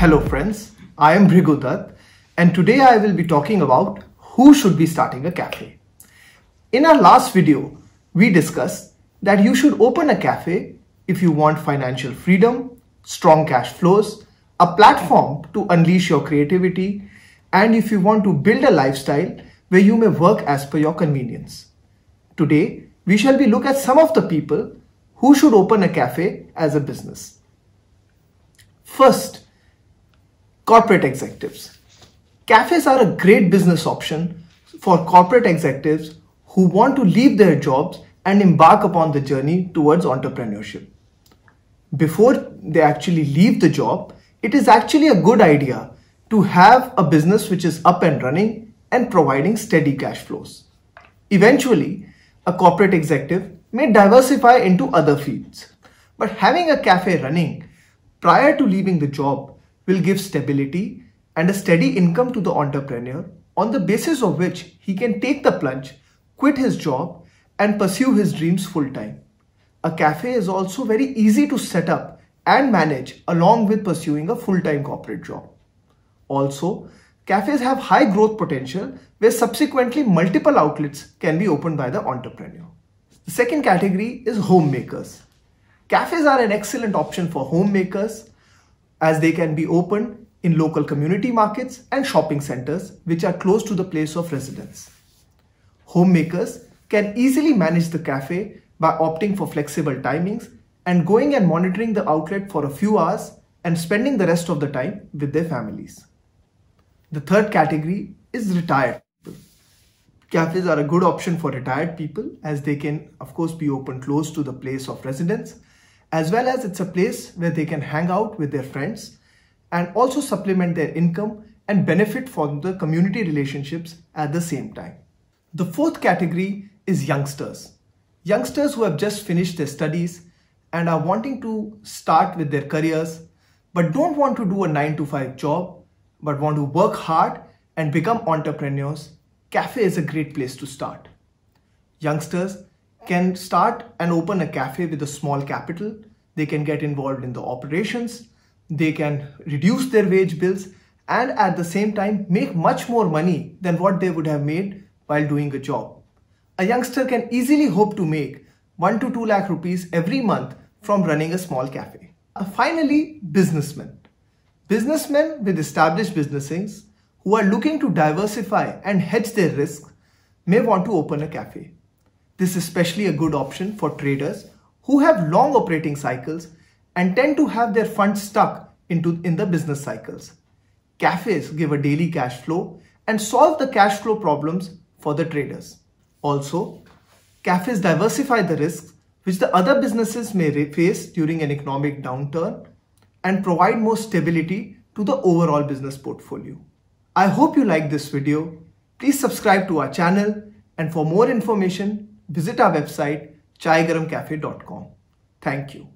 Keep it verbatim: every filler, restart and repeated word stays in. Hello friends, I am Bhrigu Dutt and today I will be talking about who should be starting a cafe. In our last video, we discussed that you should open a cafe if you want financial freedom, strong cash flows, a platform to unleash your creativity, and if you want to build a lifestyle where you may work as per your convenience. Today, we shall be looking at some of the people who should open a cafe as a business. First, corporate executives. Cafes are a great business option for corporate executives who want to leave their jobs and embark upon the journey towards entrepreneurship. Before they actually leave the job, it is actually a good idea to have a business which is up and running and providing steady cash flows. Eventually, a corporate executive may diversify into other fields, but having a cafe running prior to leaving the job will give stability and a steady income to the entrepreneur, on the basis of which he can take the plunge, quit his job and pursue his dreams full time. A cafe is also very easy to set up and manage along with pursuing a full-time corporate job. Also, cafes have high growth potential where subsequently multiple outlets can be opened by the entrepreneur. The second category is homemakers. Cafes are an excellent option for homemakers, as they can be opened in local community markets and shopping centers which are close to the place of residence. Homemakers can easily manage the cafe by opting for flexible timings and going and monitoring the outlet for a few hours and spending the rest of the time with their families. The third category is retired people. Cafes are a good option for retired people, as they can of course be open close to the place of residence, as well as it's a place where they can hang out with their friends and also supplement their income and benefit from the community relationships at the same time. The fourth category is youngsters. Youngsters who have just finished their studies and are wanting to start with their careers but don't want to do a nine to five job but want to work hard and become entrepreneurs, cafe is a great place to start. Youngsters can start and open a cafe with a small capital. They can get involved in the operations, they can reduce their wage bills and at the same time make much more money than what they would have made while doing a job. A youngster can easily hope to make one to two lakh rupees every month from running a small cafe. And finally, businessmen. Businessmen with established businesses who are looking to diversify and hedge their risks may want to open a cafe. This is especially a good option for traders who have long operating cycles and tend to have their funds stuck into in the business cycles. Cafes give a daily cash flow and solve the cash flow problems for the traders. Also, cafes diversify the risks which the other businesses may face during an economic downturn and provide more stability to the overall business portfolio. I hope you like this video. Please subscribe to our channel, and for more information, visit our website Chai Garam Cafe dot com. Thank you.